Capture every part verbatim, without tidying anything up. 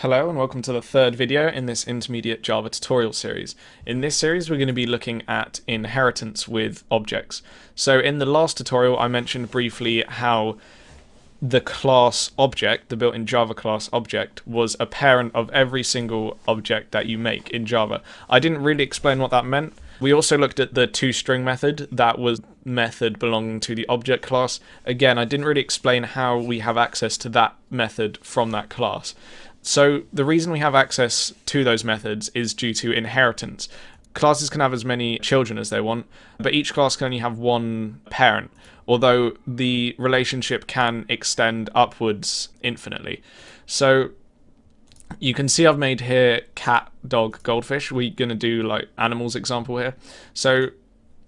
Hello and welcome to the third video in this intermediate Java tutorial series. In this series we're going to be looking at inheritance with objects. So in the last tutorial I mentioned briefly how the class object, the built-in Java class object, was a parent of every single object that you make in Java. I didn't really explain what that meant. We also looked at the toString method. That was method belonging to the object class. Again, I didn't really explain how we have access to that method from that class. So the reason we have access to those methods is due to inheritance. Classes can have as many children as they want, but each class can only have one parent, although the relationship can extend upwards infinitely. So you can see I've made here cat, dog, goldfish. We're going to do like animals example here. So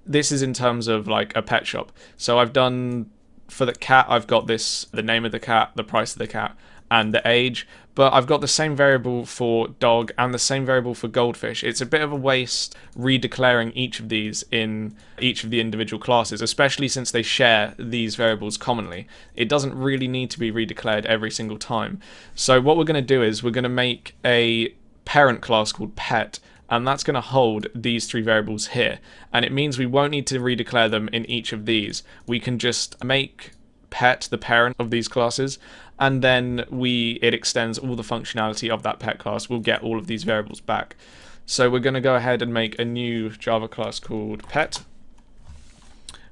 this is in terms of like a pet shop. So I've done for the cat, I've got this, the name of the cat, the price of the cat, and the age, but I've got the same variable for dog and the same variable for goldfish. It's a bit of a waste redeclaring each of these in each of the individual classes, especially since they share these variables commonly. It doesn't really need to be redeclared every single time. So what we're going to do is we're going to make a parent class called pet, and that's going to hold these three variables here. And it means we won't need to redeclare them in each of these. We can just make pet the parent of these classes, and then we it extends all the functionality of that pet class. We'll get all of these variables back. So we're going to go ahead and make a new Java class called pet.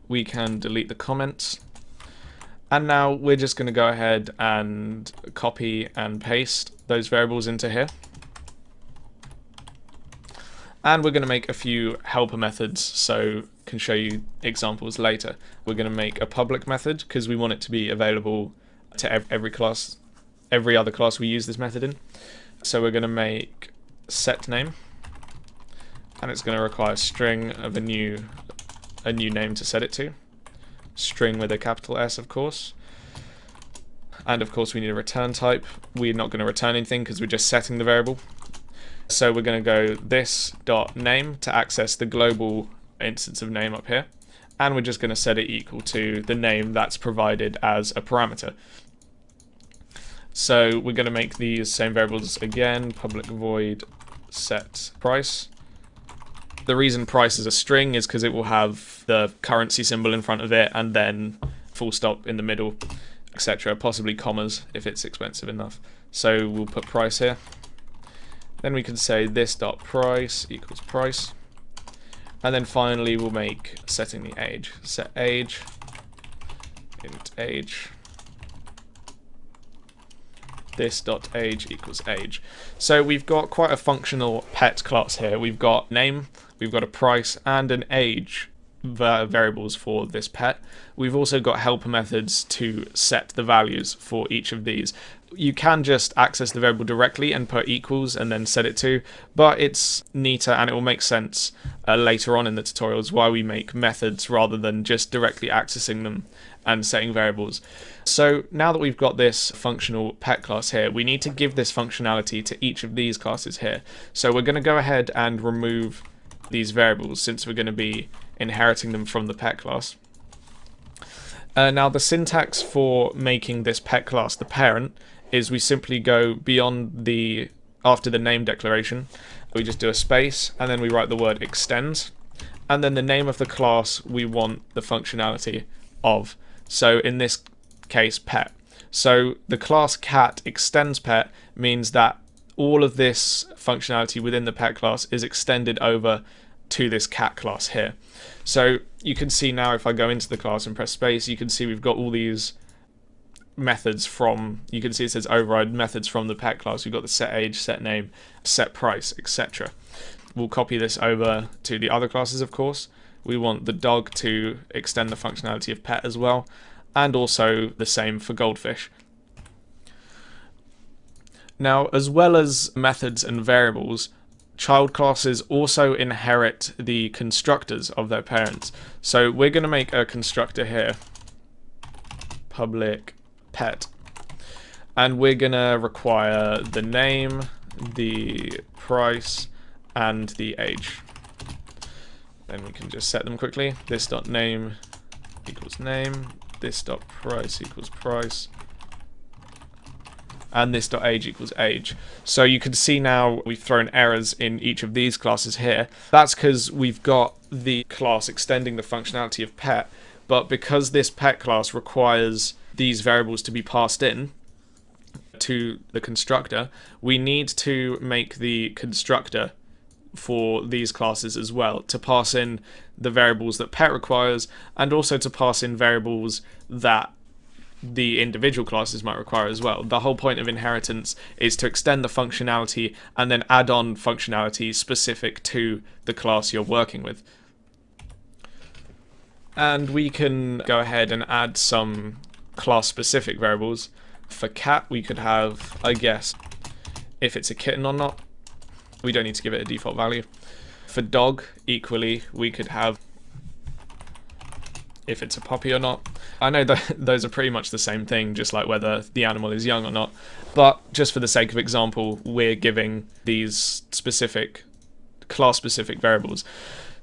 We can delete the comments, and now we're just going to go ahead and copy and paste those variables into here, and we're going to make a few helper methods, so can show you examples later. We're going to make a public method because we want it to be available to every class, every other class we use this method in. So we're going to make set name, and it's going to require a string of a new a new name to set it to, string with a capital S of course, and of course we need a return type. We're not going to return anything because we're just setting the variable. So we're going to go this dot name to access the global instance of name up here, and we're just going to set it equal to the name that's provided as a parameter. So we're going to make these same variables again, public void set price. The reason price is a string is because it will have the currency symbol in front of it and then full stop in the middle, et cetera, possibly commas if it's expensive enough. So we'll put price here. Then we can say this dot price equals price. And then finally we'll make setting the age. Set age, int age, this dot age equals age. So we've got quite a functional pet class here. We've got name, we've got a price, and an age variables for this pet. We've also got helper methods to set the values for each of these. You can just access the variable directly and put equals and then set it to, but it's neater and it will make sense uh, later on in the tutorials why we make methods rather than just directly accessing them and setting variables. So now that we've got this functional pet class here, we need to give this functionality to each of these classes here. So we're going to go ahead and remove these variables since we're going to be inheriting them from the pet class. Uh, now the syntax for making this pet class the parent is we simply go beyond the after the name declaration, we just do a space and then we write the word extends, and then the name of the class we want the functionality of, so in this case pet. So the class cat extends pet means that all of this functionality within the pet class is extended over to this cat class here. So you can see now if I go into the class and press space, you can see we've got all these methods from, you can see it says override methods from the pet class. We've got the set age, set name, set price, et cetera. We'll copy this over to the other classes, of course. We want the dog to extend the functionality of pet as well, and also the same for goldfish. Now, as well as methods and variables, child classes also inherit the constructors of their parents. So we're going to make a constructor here, public pet, and we're going to require the name, the price, and the age. Then we can just set them quickly. This dot name equals name, this dot price equals price, and this .age equals age. So you can see now we've thrown errors in each of these classes here. That's because we've got the class extending the functionality of pet, but because this pet class requires these variables to be passed in to the constructor, we need to make the constructor for these classes as well to pass in the variables that pet requires, and also to pass in variables that the individual classes might require as well. The whole point of inheritance is to extend the functionality and then add on functionality specific to the class you're working with. And we can go ahead and add some class specific variables. For cat, we could have, I guess, if it's a kitten or not. We don't need to give it a default value. For dog, equally, we could have if it's a puppy or not. I know that those are pretty much the same thing, just like whether the animal is young or not, but just for the sake of example, we're giving these specific class-specific variables.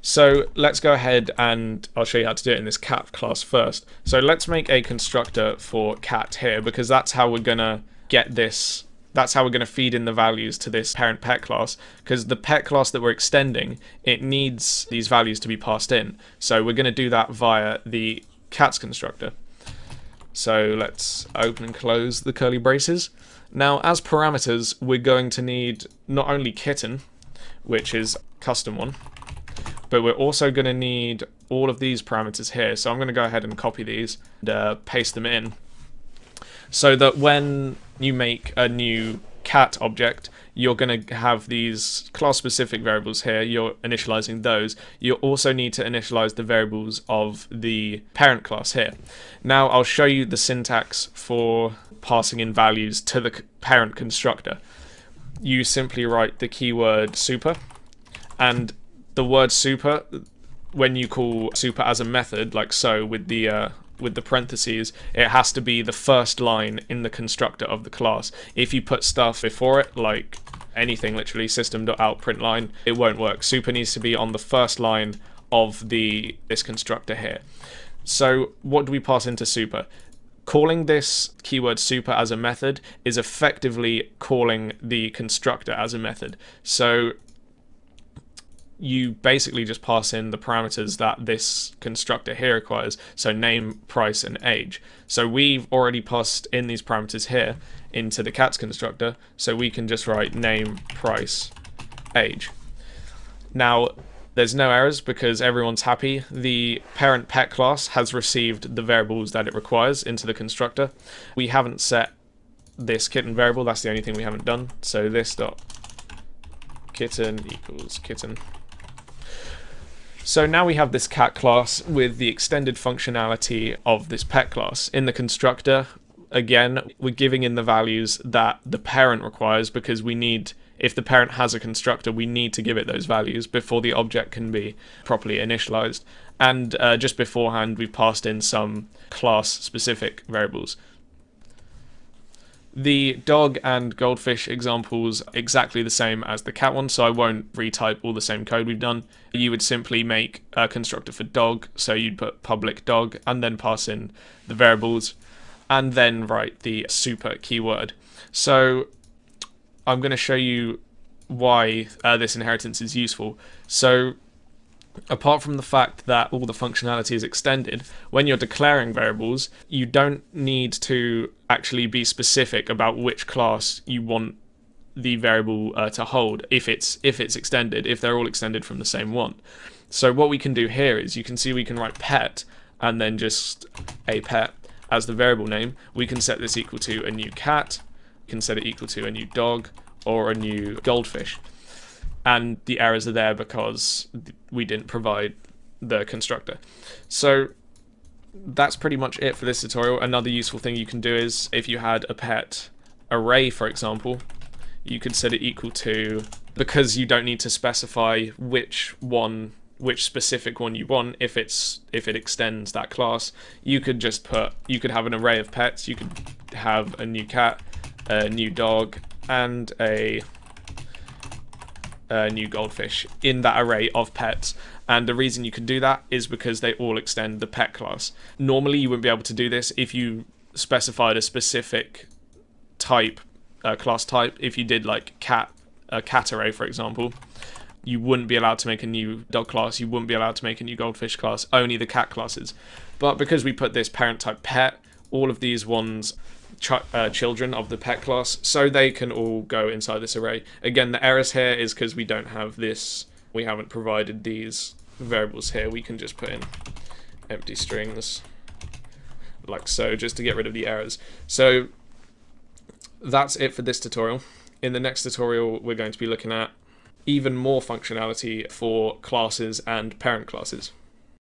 So let's go ahead and I'll show you how to do it in this cat class first. So let's make a constructor for cat here, because that's how we're gonna get this That's how we're going to feed in the values to this parent pet class, because the pet class that we're extending, it needs these values to be passed in. So we're going to do that via the cats constructor. So let's open and close the curly braces. Now, as parameters, we're going to need not only kitten, which is custom one, but we're also going to need all of these parameters here. So I'm going to go ahead and copy these and uh, paste them in, so that when you make a new cat object, you're going to have these class-specific variables here. You're initializing those. You also need to initialize the variables of the parent class here. Now I'll show you the syntax for passing in values to the parent constructor. You simply write the keyword super, and the word super, when you call super as a method, like so, with the uh, with the parentheses, it has to be the first line in the constructor of the class. If you put stuff before it, like anything, literally system.out print line, it won't work. Super needs to be on the first line of the this constructor here. So what do we pass into super? Calling this keyword super as a method is effectively calling the constructor as a method. So you basically just pass in the parameters that this constructor here requires, so name, price, and age. So we've already passed in these parameters here into the cats constructor, so we can just write name, price, age. Now, there's no errors because everyone's happy. The parent pet class has received the variables that it requires into the constructor. We haven't set this kitten variable, that's the only thing we haven't done, so this dot kitten equals kitten. So now we have this cat class with the extended functionality of this pet class. In the constructor, again, we're giving in the values that the parent requires, because we need, if the parent has a constructor, we need to give it those values before the object can be properly initialized. And uh, just beforehand, we've passed in some class-specific variables. The dog and goldfish examples are exactly the same as the cat one, so I won't retype all the same code we've done. You would simply make a constructor for dog, so you'd put public dog and then pass in the variables and then write the super keyword. So I'm going to show you why uh, this inheritance is useful. So apart from the fact that all the functionality is extended, when you're declaring variables, you don't need to actually be specific about which class you want the variable uh, to hold if it's if it's extended, if they're all extended from the same one. So what we can do here is, you can see we can write pet and then just a pet as the variable name. We can set this equal to a new cat, we can set it equal to a new dog or a new goldfish. And the errors are there because we didn't provide the constructor. So that's pretty much it for this tutorial. Another useful thing you can do is, if you had a pet array, for example, you could set it equal to, because you don't need to specify which one, which specific one you want, if it's if it extends that class, you could just put, you could have an array of pets. You could have a new cat, a new dog, and a Uh, new goldfish in that array of pets. And the reason you can do that is because they all extend the pet class. Normally you wouldn't be able to do this if you specified a specific type uh, class type. If you did like cat a cat array, for example, you wouldn't be allowed to make a new dog class, you wouldn't be allowed to make a new goldfish class, only the cat classes. But because we put this parent type pet, all of these ones ch uh, children of the pet class, so they can all go inside this array. Again, the errors here is because we don't have this, we haven't provided these variables here. We can just put in empty strings like so, just to get rid of the errors. So that's it for this tutorial. In the next tutorial, we're going to be looking at even more functionality for classes and parent classes.